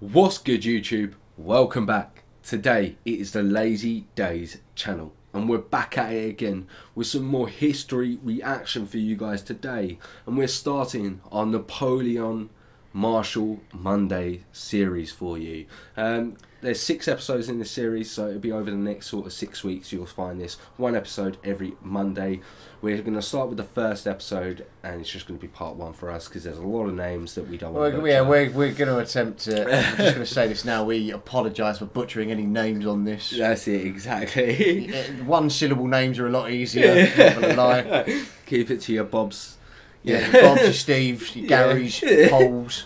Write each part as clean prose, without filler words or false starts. What's good YouTube? Welcome back. Today it is the Lazy Days channel and we're back at it again with some more history reaction for you guys today, and we're starting our Napoleon Marshal Monday series for you. There's 6 episodes in this series, so it'll be over the next sort of 6 weeks. You'll find this one episode every Monday. We're going to start with the first episode, and it's just going to be part 1 for us because there's a lot of names that we don't want to butcher. Yeah, we're going to attempt to. I'm just going to say this now. We apologise for butchering any names on this. That's it, exactly. One syllable names are a lot easier. Yeah. Not gonna lie. Keep it to your Bobs. Yeah, Bob's, your Steve's, your Gary's, your Paul's.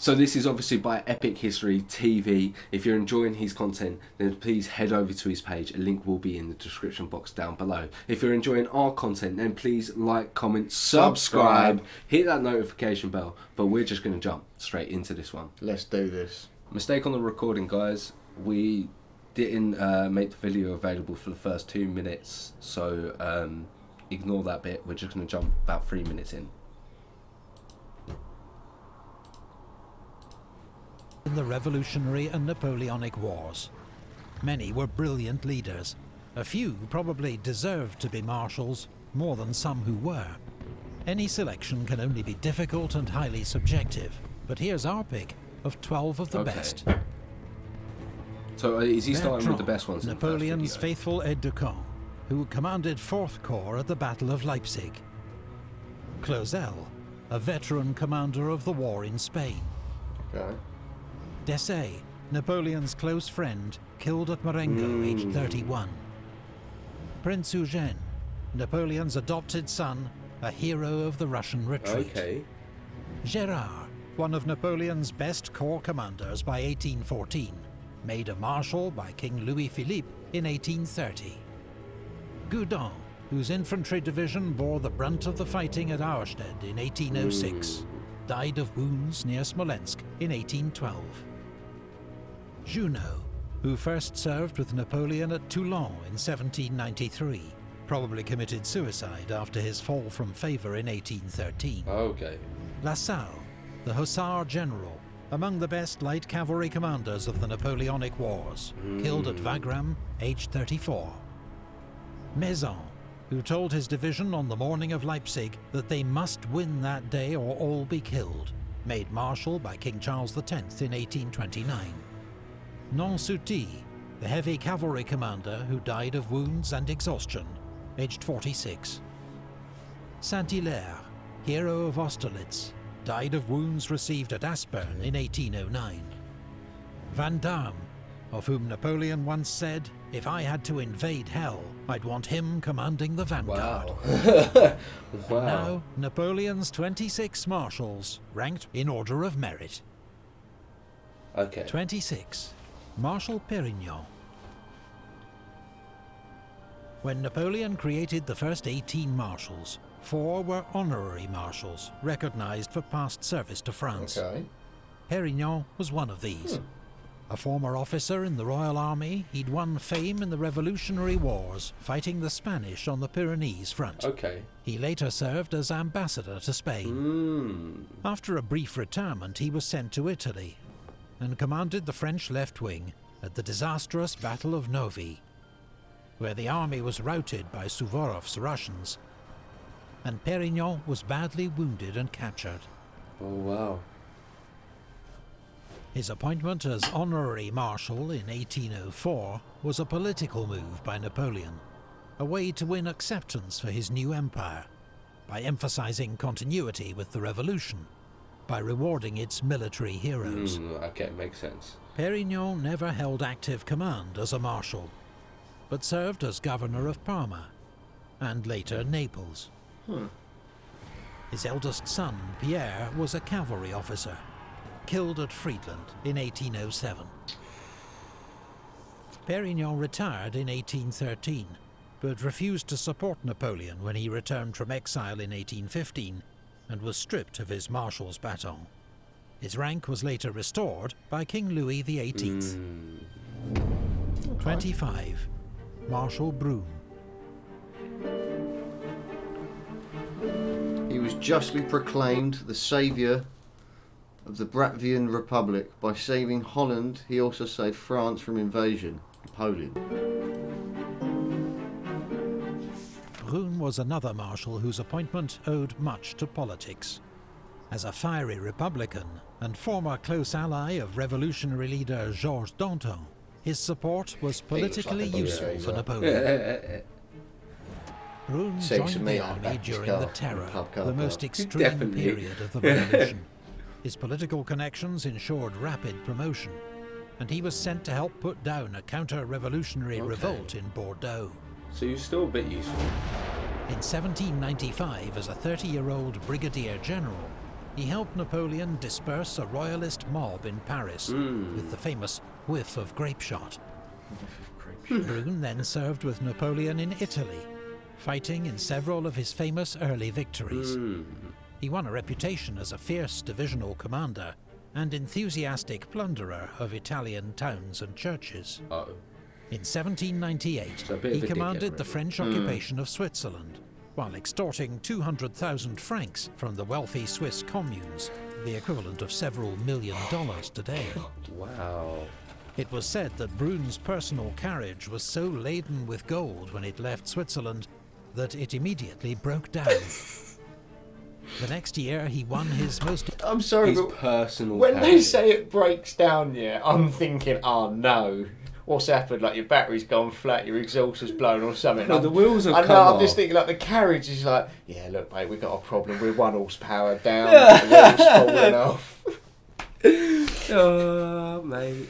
So this is obviously by Epic History TV. If you're enjoying his content, then please head over to his page. A link will be in the description box down below. If you're enjoying our content, then please like, comment, subscribe, hit that notification bell. But we're just going to jump straight into this one. Let's do this. Mistake on the recording, guys. We didn't make the video available for the first 2 minutes, so ignore that bit. We're just going to jump about 3 minutes in. In the Revolutionary and Napoleonic Wars, many were brilliant leaders. A few probably deserved to be marshals more than some who were. Any selection can only be difficult and highly subjective, but here's our pick of 12 of the best. So is he starting with the best ones? Napoleon's faithful aide-de-camp, who commanded 4th Corps at the Battle of Leipzig. Closel, a veteran commander of the war in Spain. Okay. Dessay, Napoleon's close friend, killed at Marengo, aged 31. Prince Eugène, Napoleon's adopted son, a hero of the Russian retreat. Okay. Gérard, one of Napoleon's best corps commanders by 1814, made a marshal by King Louis-Philippe in 1830. Goudin, whose infantry division bore the brunt of the fighting at Auerstedt in 1806, died of wounds near Smolensk in 1812. Junot, who first served with Napoleon at Toulon in 1793, probably committed suicide after his fall from favour in 1813. Okay. Lassalle, the Hussar General, among the best light cavalry commanders of the Napoleonic Wars, killed at Wagram, aged 34. Maison, who told his division on the morning of Leipzig that they must win that day or all be killed, made Marshal by King Charles X in 1829. Nansouty, the heavy cavalry commander who died of wounds and exhaustion, aged 46. Saint-Hilaire, hero of Austerlitz, died of wounds received at Aspern in 1809. Vandamme, of whom Napoleon once said, "If I had to invade hell, I'd want him commanding the vanguard." Wow. Wow. Now, Napoleon's 26 marshals, ranked in order of merit. Okay. 26. Marshal Pérignon. When Napoleon created the first 18 marshals, 4 were honorary marshals, recognized for past service to France. Okay. Pérignon was one of these. A former officer in the Royal Army, he'd won fame in the Revolutionary Wars, fighting the Spanish on the Pyrenees front. Okay. He later served as ambassador to Spain. After a brief retirement, he was sent to Italy and commanded the French left wing at the disastrous Battle of Novi, where the army was routed by Suvorov's Russians, and Pérignon was badly wounded and captured. Oh, wow. His appointment as honorary marshal in 1804 was a political move by Napoleon, a way to win acceptance for his new empire, by emphasizing continuity with the revolution, by rewarding its military heroes. Okay, makes sense. Pérignon never held active command as a marshal, but served as governor of Parma, and later Naples. His eldest son, Pierre, was a cavalry officer, killed at Friedland in 1807. Pérignon retired in 1813, but refused to support Napoleon when he returned from exile in 1815 and was stripped of his marshal's baton. His rank was later restored by King Louis XVIII. 25. Marshal Brune. He was justly proclaimed the saviour of the Bratvian Republic. By saving Holland, he also saved France from invasion. Napoleon. Brune was another marshal whose appointment owed much to politics. As a fiery Republican and former close ally of revolutionary leader Georges Danton, his support was politically useful for Napoleon. Brune joined the army during the Terror, the most extreme period of the revolution. His political connections ensured rapid promotion, and he was sent to help put down a counter-revolutionary revolt in Bordeaux. So you're still a bit useful. In 1795, as a 30-year-old brigadier general, he helped Napoleon disperse a royalist mob in Paris with the famous whiff of grape shot. Brune then served with Napoleon in Italy, fighting in several of his famous early victories. He won a reputation as a fierce divisional commander and enthusiastic plunderer of Italian towns and churches. In 1798, he commanded the French occupation of Switzerland, while extorting 200,000 francs from the wealthy Swiss communes, the equivalent of several $1 million today. Wow. It was said that Brune's personal carriage was so laden with gold when it left Switzerland that it immediately broke down. The next year, he won his most... I'm sorry, but personal when carriage. They say it breaks down, yeah, I'm thinking, oh no, what's happened? Like your battery's gone flat, your exhaust is blown or something. No, the wheels have come off. I'm just thinking like the carriage is like, yeah, look mate, we've got a problem, we're one horsepower down, the wheels falling off. Oh, mate.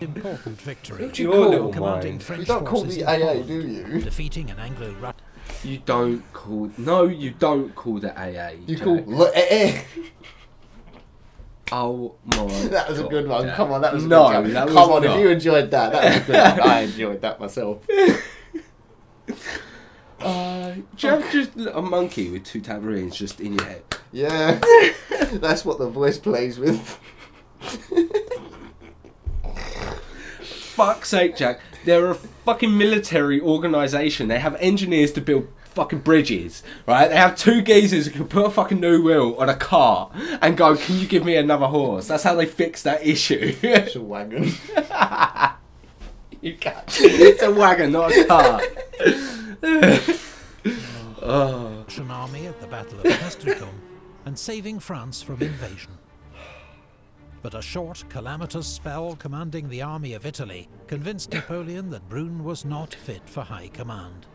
Important victory. What do you call commanding French forces? You don't call the AA, do you? Defeating an Anglo-Russian. You don't call. No, you don't call the AA. You call the Oh my! That was a good one. Yeah. Come on, that was a good one. Come on, if you enjoyed that, that was a good one. I enjoyed that myself. Do you have just a monkey with two tambourines just in your head? Yeah, that's what the voice plays with. Fuck's sake, Jack. They're a fucking military organisation. They have engineers to build fucking bridges, right? They have two geezers who can put a fucking new wheel on a car and go, can you give me another horse? That's how they fix that issue. It's a wagon. You can't. It's a wagon, not a car. Russian army at the Battle of Castricum and saving France from invasion. But a short, calamitous spell commanding the army of Italy convinced Napoleon that Brune was not fit for high command.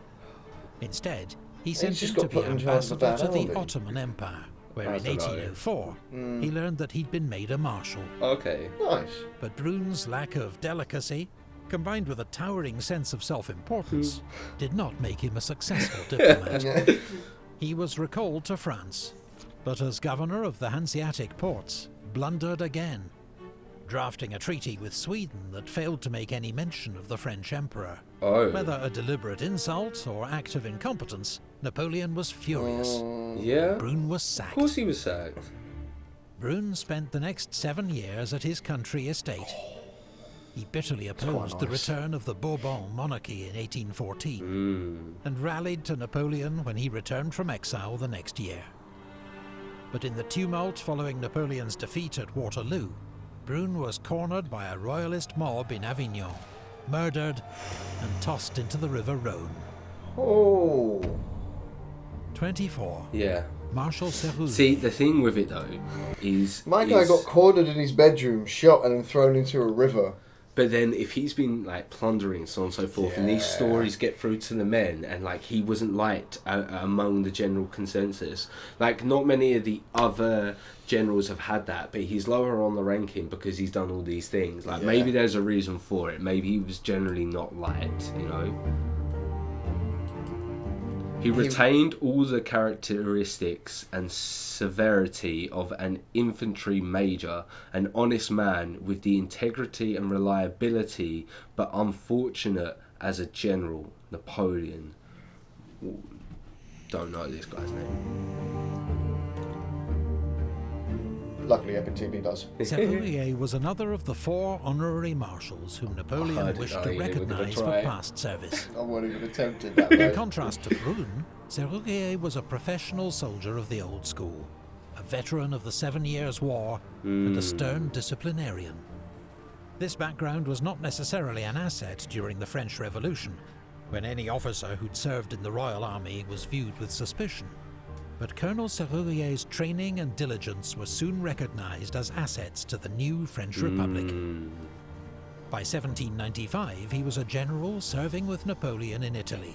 Instead, he sent him to be ambassador to the Ottoman Empire, where in 1804 he learned that he'd been made a marshal. Okay, nice. But Brune's lack of delicacy, combined with a towering sense of self-importance, did not make him a successful diplomat. He was recalled to France, but as governor of the Hanseatic ports, blundered again, drafting a treaty with Sweden that failed to make any mention of the French emperor. Whether a deliberate insult or act of incompetence, Napoleon was furious. Brune was sacked. Of course he was sacked. Brune spent the next 7 years at his country estate. He bitterly opposed the return of the Bourbon monarchy in 1814 and rallied to Napoleon when he returned from exile the next year. But in the tumult following Napoleon's defeat at Waterloo, Brune was cornered by a royalist mob in Avignon, murdered and tossed into the river Rhone. 24. Yeah. Marshal Pérignon. See, the thing with it though is my guy got cornered in his bedroom, shot and then thrown into a river. But then if he's been like plundering so on and so forth, and these stories get through to the men, and like he wasn't liked among the general consensus, like not many of the other generals have had that, but he's lower on the ranking because he's done all these things. Like maybe there's a reason for it. Maybe he was generally not liked, you know. He retained all the characteristics and severity of an infantry major, an honest man with the integrity and reliability, but unfortunate as a general. Napoleon. Don't know this guy's name. Luckily Epic TV does. Pérignon was another of the four honorary marshals whom Napoleon wished to recognise for past service. I wouldn't have attempted that. In contrast to Brune, Pérignon was a professional soldier of the old school. a veteran of the 7 Years' War and a stern disciplinarian. This background was not necessarily an asset during the French Revolution, when any officer who'd served in the Royal Army was viewed with suspicion. But Colonel Serrurier's training and diligence were soon recognized as assets to the new French Republic. By 1795, he was a general serving with Napoleon in Italy,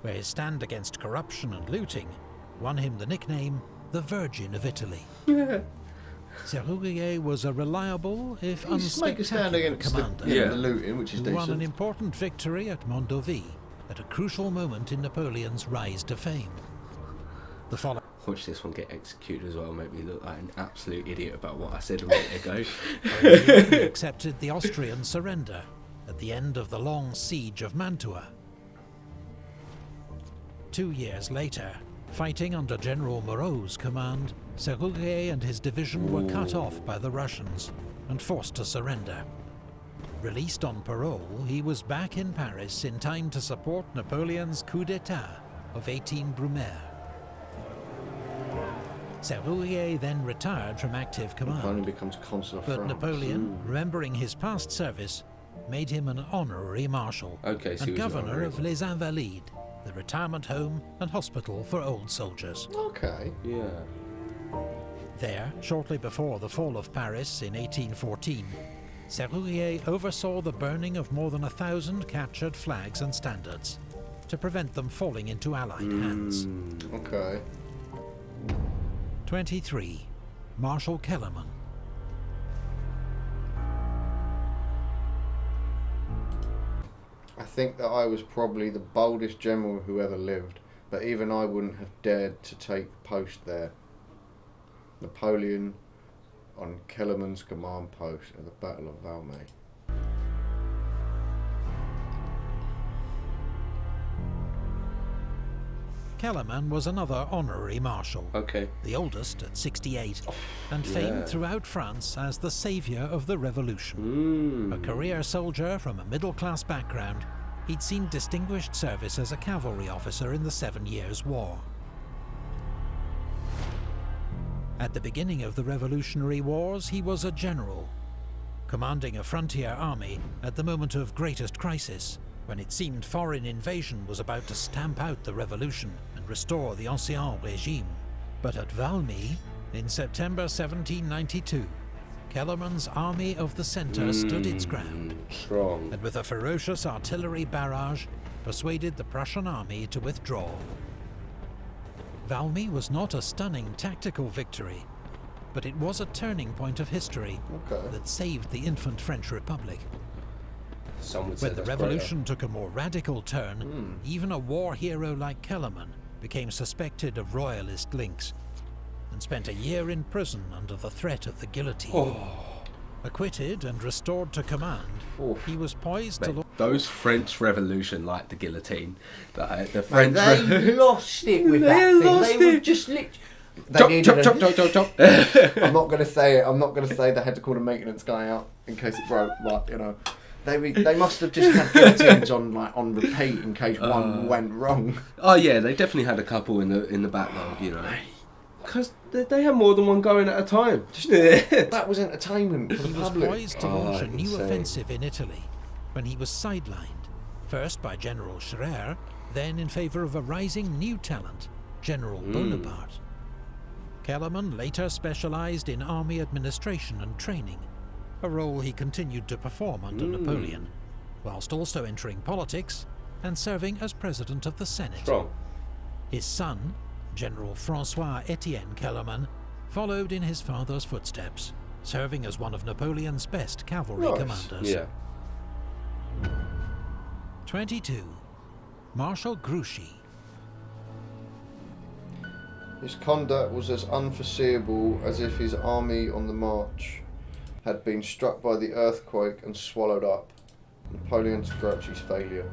where his stand against corruption and looting won him the nickname the Virgin of Italy. Serrurier was a reliable, if unspectacular commander, who won an important victory at Mondovi at a crucial moment in Napoleon's rise to fame. The following... Watch this one get executed as well, make me look like an absolute idiot about what I said a minute ago. He accepted the Austrian surrender at the end of the long siege of Mantua. 2 years later, fighting under General Moreau's command, Serrurier and his division were cut off by the Russians and forced to surrender. Released on parole, he was back in Paris in time to support Napoleon's coup d'etat of 18 Brumaire. Serrurier then retired from active command, but Napoleon, remembering his past service, made him an honorary marshal and governor of Les Invalides, the retirement home and hospital for old soldiers. There, shortly before the fall of Paris in 1814, Serrurier oversaw the burning of more than 1,000 captured flags and standards to prevent them falling into Allied hands. 23. Marshal Kellermann. I think that I was probably the boldest general who ever lived, but even I wouldn't have dared to take post there. Napoleon on Kellermann's command post at the Battle of Valmy. Kellermann was another honorary marshal, the oldest at 68, and famed throughout France as the saviour of the revolution. A career soldier from a middle-class background, he'd seen distinguished service as a cavalry officer in the 7 Years' War. At the beginning of the Revolutionary Wars, he was a general, commanding a frontier army at the moment of greatest crisis, when it seemed foreign invasion was about to stamp out the revolution and restore the Ancien Régime. But at Valmy, in September 1792, Kellermann's Army of the Centre stood its ground, and with a ferocious artillery barrage, persuaded the Prussian army to withdraw. Valmy was not a stunning tactical victory, but it was a turning point of history that saved the infant French Republic. When the revolution took a more radical turn, even a war hero like Kellermann became suspected of royalist links and spent a year in prison under the threat of the guillotine. Acquitted and restored to command, he was poised to... Those French Revolution like the guillotine. The French... Man, they lost it with that thing. They were just literally... Chop, chop, chop, chop, chop. I'm not going to say it. I'm not going to say they had to call the maintenance guy out in case it broke, like, you know... They must have just had guillotines on repeat in case one went wrong. Oh yeah, they definitely had a couple in the backlog, you know. Because they had more than one going at a time. That was entertainment for the public. He was poised to launch a new offensive in Italy when he was sidelined, first by General Scherer, then in favour of a rising new talent, General Bonaparte. Kellermann later specialised in army administration and training, a role he continued to perform under Napoleon, whilst also entering politics and serving as President of the Senate. His son, General François-Étienne Kellermann, followed in his father's footsteps, serving as one of Napoleon's best cavalry commanders. 22. Marshal Grouchy. His conduct was as unforeseeable as if his army on the march had been struck by the earthquake and swallowed up. Napoleon's Grouchy's failure.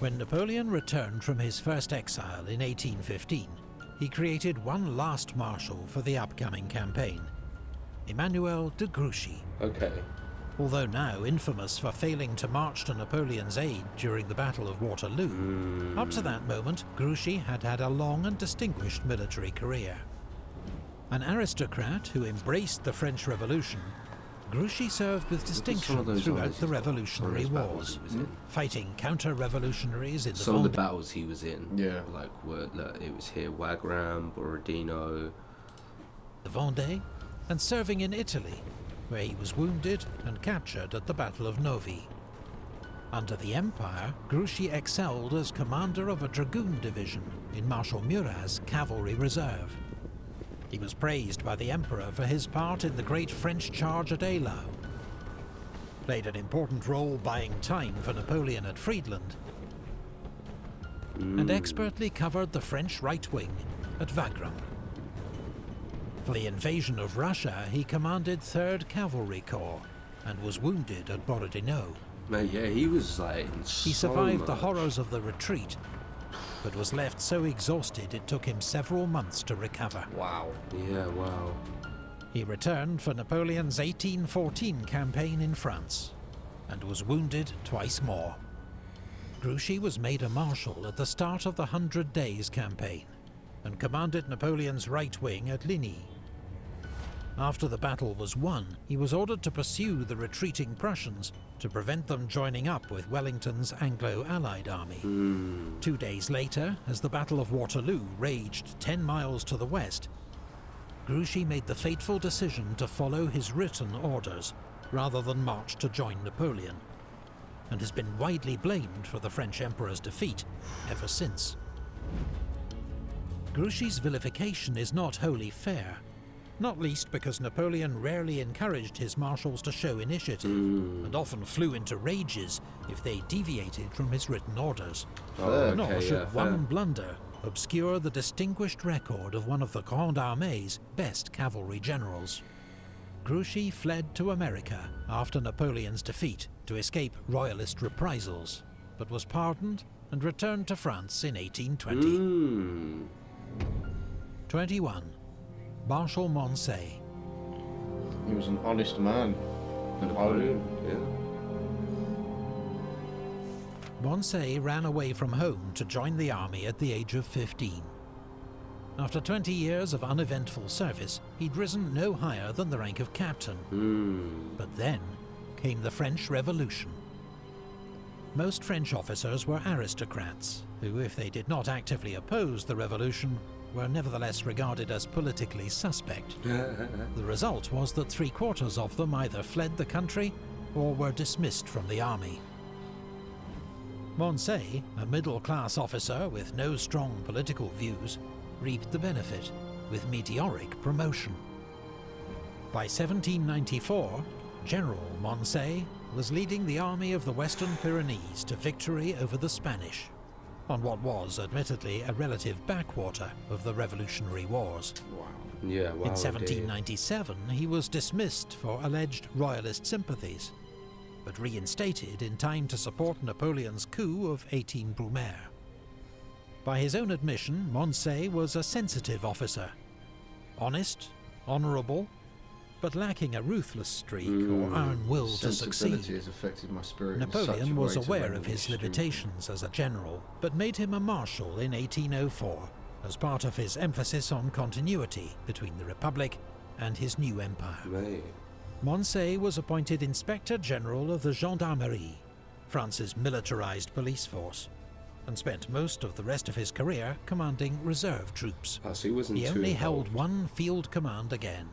When Napoleon returned from his first exile in 1815, he created one last marshal for the upcoming campaign, Emmanuel de Grouchy. Although now infamous for failing to march to Napoleon's aid during the Battle of Waterloo, up to that moment, Grouchy had had a long and distinguished military career. An aristocrat who embraced the French Revolution, Grouchy served with distinction throughout the Revolutionary Wars, fighting counter-revolutionaries in the Some of the battles he was in, it was here Wagram, Borodino, the Vendée, and serving in Italy, where he was wounded and captured at the Battle of Novi. Under the Empire, Grouchy excelled as commander of a dragoon division in Marshal Murat's cavalry reserve. He was praised by the Emperor for his part in the great French charge at Eylau, played an important role buying time for Napoleon at Friedland, and expertly covered the French right wing at Wagram. For the invasion of Russia, he commanded 3rd Cavalry Corps and was wounded at Borodino. Man, yeah, he was like so He survived much. The horrors of the retreat, but was left so exhausted it took him several months to recover. Wow. Yeah, wow. He returned for Napoleon's 1814 campaign in France, and was wounded twice more. Grouchy was made a marshal at the start of the 100 Days campaign, and commanded Napoleon's right wing at Ligny. After the battle was won, he was ordered to pursue the retreating Prussians to prevent them joining up with Wellington's Anglo-Allied army. 2 days later, as the Battle of Waterloo raged 10 miles to the west, Grouchy made the fateful decision to follow his written orders rather than march to join Napoleon, and has been widely blamed for the French Emperor's defeat ever since. Grouchy's vilification is not wholly fair, not least because Napoleon rarely encouraged his marshals to show initiative, and often flew into rages if they deviated from his written orders. Nor should one blunder obscure the distinguished record of one of the Grande Armée's best cavalry generals. Grouchy fled to America after Napoleon's defeat to escape royalist reprisals, but was pardoned and returned to France in 1820. 21. Marshal Moncey. He was an honest man. Moncey ran away from home to join the army at the age of 15. After 20 years of uneventful service, he'd risen no higher than the rank of captain. But then came the French Revolution. Most French officers were aristocrats, who, if they did not actively oppose the revolution, were nevertheless regarded as politically suspect. The result was that 3/4 of them either fled the country or were dismissed from the army. Moncey, a middle-class officer with no strong political views, reaped the benefit with meteoric promotion. By 1794, General Moncey was leading the army of the Western Pyrenees to victory over the Spanish, on what was, admittedly, a relative backwater of the Revolutionary Wars. In 1797, he was dismissed for alleged royalist sympathies, but reinstated in time to support Napoleon's coup of 18 Brumaire. By his own admission, Moncey was a sensitive officer, honest, honourable, but lacking a ruthless streak or iron will to succeed. Napoleon was aware of his limitations as a general, but made him a marshal in 1804 as part of his emphasis on continuity between the Republic and his new empire. Moncey was appointed Inspector General of the Gendarmerie, France's militarized police force, and spent most of the rest of his career commanding reserve troops. He only held one field command again.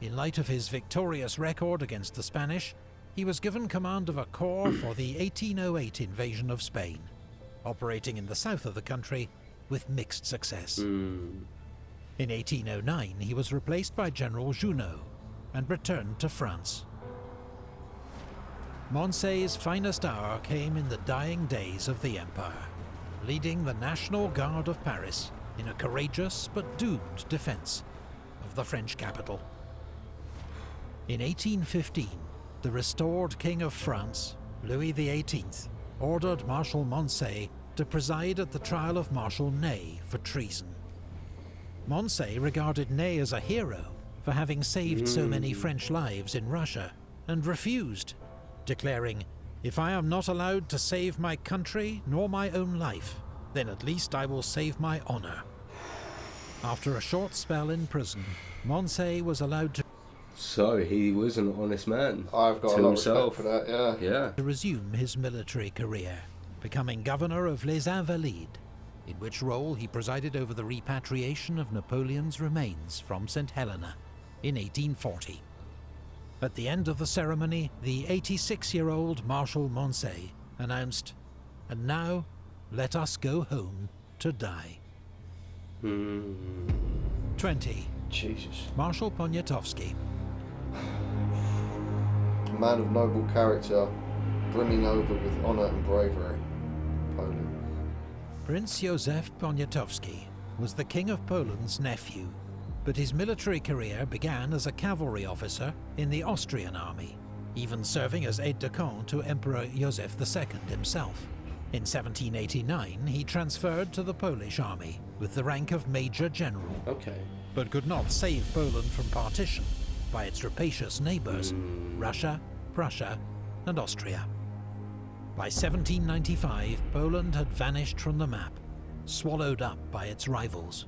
In light of his victorious record against the Spanish, he was given command of a corps for the 1808 invasion of Spain, operating in the south of the country with mixed success. In 1809, he was replaced by General Junot and returned to France. Moncey's finest hour came in the dying days of the Empire, leading the National Guard of Paris in a courageous but doomed defense of the French capital. In 1815, the restored King of France, Louis XVIII, ordered Marshal Moncey to preside at the trial of Marshal Ney for treason. Moncey regarded Ney as a hero for having saved so many French lives in Russia, and refused, declaring, "If I am not allowed to save my country nor my own life, then at least I will save my honor." After a short spell in prison, Moncey was allowed to... So he was an honest man. I've got a lot of respect for that, yeah. ...to resume his military career, becoming governor of Les Invalides, in which role he presided over the repatriation of Napoleon's remains from St. Helena in 1840. At the end of the ceremony, the 86-year-old Marshal Moncey announced, "And now, let us go home to die." 20. Jesus. Marshal Poniatowski. A man of noble character, brimming over with honor and bravery. Poland. Prince Josef Poniatowski was the King of Poland's nephew, but his military career began as a cavalry officer in the Austrian army, even serving as aide-de-camp to Emperor Joseph II himself. In 1789, he transferred to the Polish army with the rank of Major General, but could not save Poland from partition by its rapacious neighbours, Russia, Prussia and Austria. By 1795, Poland had vanished from the map, swallowed up by its rivals.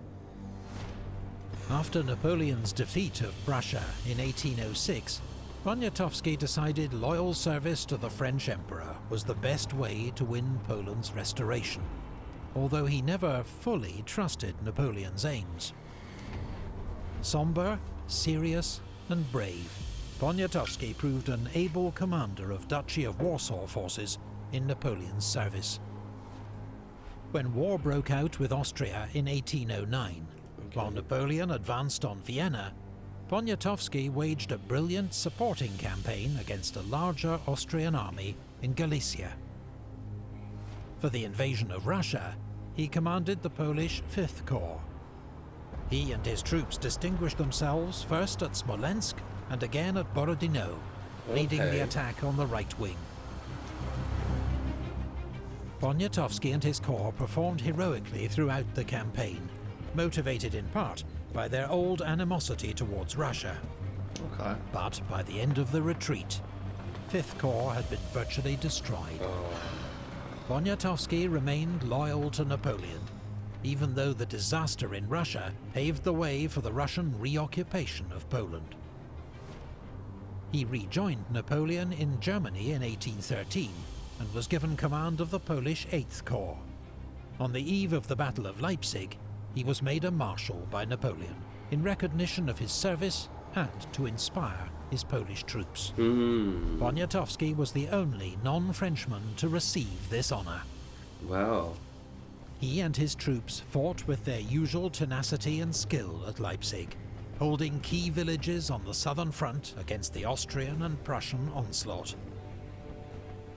After Napoleon's defeat of Prussia in 1806, Poniatowski decided loyal service to the French Emperor was the best way to win Poland's restoration, although he never fully trusted Napoleon's aims. Sombre, serious and brave, Poniatowski proved an able commander of Duchy of Warsaw forces in Napoleon's service. When war broke out with Austria in 1809, while Napoleon advanced on Vienna, Poniatowski waged a brilliant supporting campaign against a larger Austrian army in Galicia. For the invasion of Russia, he commanded the Polish 5th Corps. He and his troops distinguished themselves first at Smolensk and again at Borodino, leading the attack on the right wing. Poniatowski and his corps performed heroically throughout the campaign, motivated in part by their old animosity towards Russia. But by the end of the retreat, 5th Corps had been virtually destroyed. Poniatowski remained loyal to Napoleon, even though the disaster in Russia paved the way for the Russian reoccupation of Poland. He rejoined Napoleon in Germany in 1813 and was given command of the Polish 8th Corps. On the eve of the Battle of Leipzig, he was made a marshal by Napoleon, in recognition of his service and to inspire his Polish troops. Poniatowski was the only non-Frenchman to receive this honour. He and his troops fought with their usual tenacity and skill at Leipzig, holding key villages on the southern front against the Austrian and Prussian onslaught.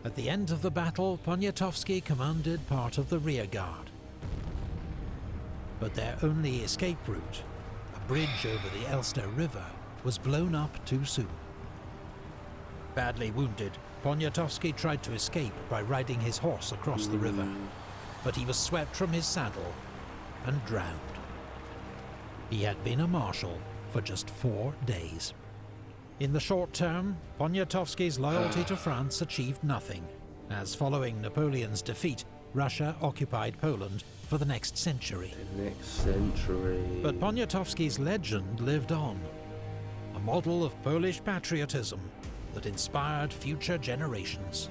At the end of the battle, Poniatowski commanded part of the rearguard. But their only escape route, a bridge over the Elster River, was blown up too soon. Badly wounded, Poniatowski tried to escape by riding his horse across the river, but he was swept from his saddle and drowned. He had been a marshal for just 4 days. In the short term, Poniatowski's loyalty to France achieved nothing, as following Napoleon's defeat, Russia occupied Poland for the next century. But Poniatowski's legend lived on, a model of Polish patriotism that inspired future generations.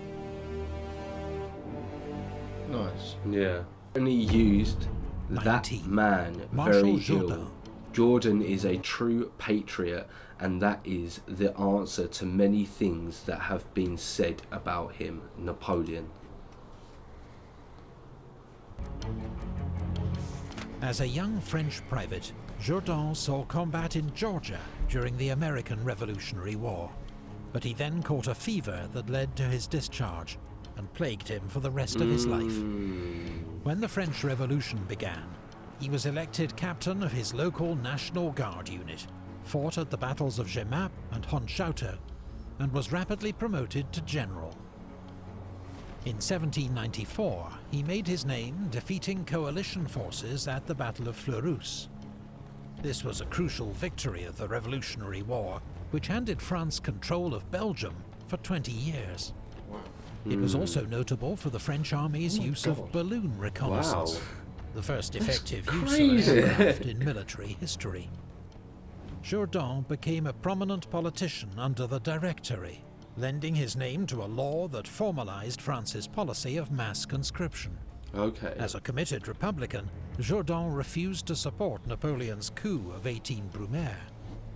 Only used that man, Marshal Jordan. Jordan is a true patriot, and that is the answer to many things that have been said about him, Napoleon. As a young French private, Jourdan saw combat in Georgia during the American Revolutionary War, but he then caught a fever that led to his discharge and plagued him for the rest of his life. When the French Revolution began, he was elected captain of his local National Guard unit, fought at the battles of Jemappes and Hondschoote, and was rapidly promoted to general. In 1794, he made his name defeating coalition forces at the Battle of Fleurus. This was a crucial victory of the Revolutionary War, which handed France control of Belgium for 20 years. It was also notable for the French army's use of balloon reconnaissance, the first effective use of aircraft in military history. Jourdan became a prominent politician under the Directory, lending his name to a law that formalized France's policy of mass conscription. Okay. As a committed Republican, Jourdan refused to support Napoleon's coup of 18 Brumaire,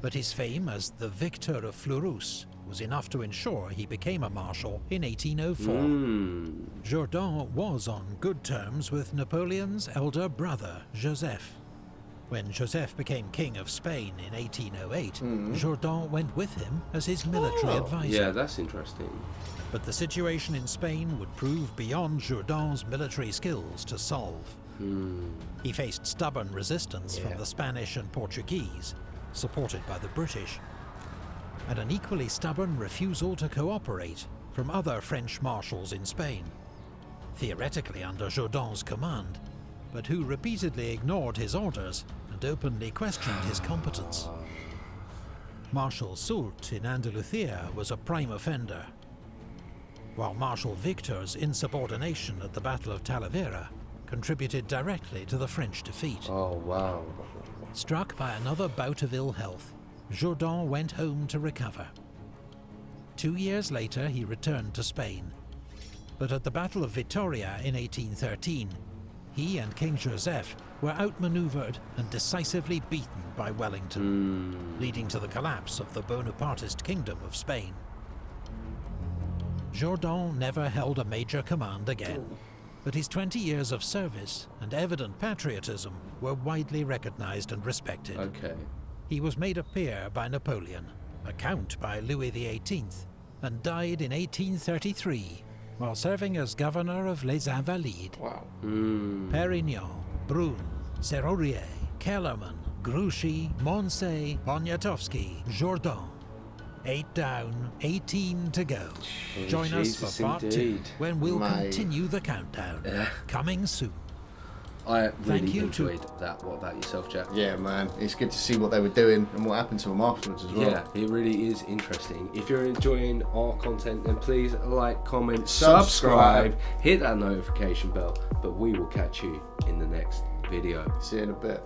but his fame as the victor of Fleurus was enough to ensure he became a marshal in 1804. Jourdan was on good terms with Napoleon's elder brother, Joseph. When Joseph became king of Spain in 1808, Jourdan went with him as his military advisor. Yeah, that's interesting. But the situation in Spain would prove beyond Jourdan's military skills to solve. He faced stubborn resistance from the Spanish and Portuguese, supported by the British, and an equally stubborn refusal to cooperate from other French marshals in Spain, theoretically under Jourdan's command, but who repeatedly ignored his orders and openly questioned his competence. Marshal Soult in Andalusia was a prime offender, while Marshal Victor's insubordination at the Battle of Talavera contributed directly to the French defeat. Oh, wow. Struck by another bout of ill health, Jourdan went home to recover. 2 years later, he returned to Spain. But at the Battle of Vitoria in 1813, he and King Joseph were outmaneuvered and decisively beaten by Wellington, leading to the collapse of the Bonapartist Kingdom of Spain. Jourdan never held a major command again, but his 20 years of service and evident patriotism were widely recognized and respected. Okay. He was made a peer by Napoleon, a count by Louis XVIII, and died in 1833 while serving as governor of Les Invalides. Wow. Pérignon, Brune, Serrurier, Kellerman, Grouchy, Moncey, Poniatowski, Jourdan. 8 down, 18 to go. Join us for part 2 when we'll continue the countdown. Coming soon. I really enjoyed that. What about yourself, Jack? Yeah, man. It's good to see what they were doing and what happened to them afterwards as well. Yeah, it really is interesting. If you're enjoying our content, then please like, comment, subscribe, hit that notification bell. But we will catch you in the next video. See you in a bit.